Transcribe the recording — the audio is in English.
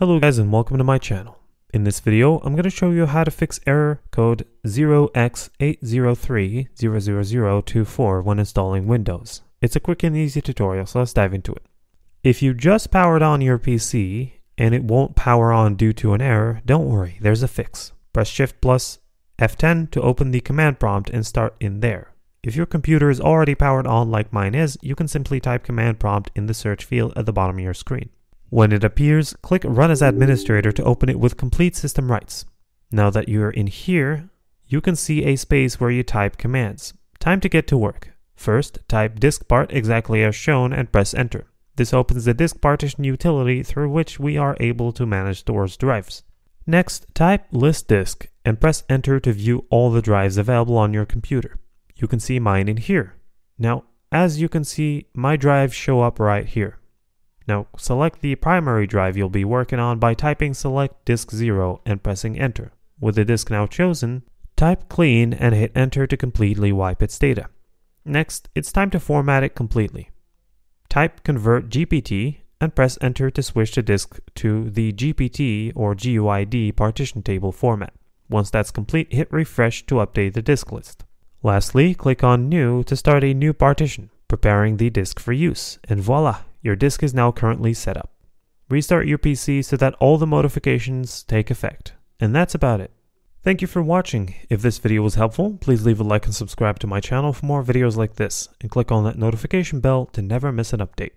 Hello guys and welcome to my channel. In this video, I'm going to show you how to fix error code 0x80300024 when installing Windows. It's a quick and easy tutorial, so let's dive into it. If you just powered on your PC and it won't power on due to an error, don't worry, there's a fix. Press Shift plus F10 to open the command prompt and start in there. If your computer is already powered on like mine is, you can simply type command prompt in the search field at the bottom of your screen. When it appears, click Run as Administrator to open it with complete system rights. Now that you're in here, you can see a space where you type commands. Time to get to work. First, type Diskpart exactly as shown and press Enter. This opens the disk partition utility through which we are able to manage stores drives. Next, type list disk and press Enter to view all the drives available on your computer. You can see mine in here. Now, as you can see, my drives show up right here. Now select the primary drive you'll be working on by typing select disk 0 and pressing enter. With the disk now chosen, type clean and hit enter to completely wipe its data. Next, it's time to format it completely. Type convert GPT and press enter to switch the disk to the GPT or GUID partition table format. Once that's complete, hit refresh to update the disk list. Lastly, click on new to start a new partition, preparing the disk for use, and voila! Your disk is now currently set up. Restart your PC so that all the modifications take effect. And that's about it. Thank you for watching. If this video was helpful, please leave a like and subscribe to my channel for more videos like this, and click on that notification bell to never miss an update.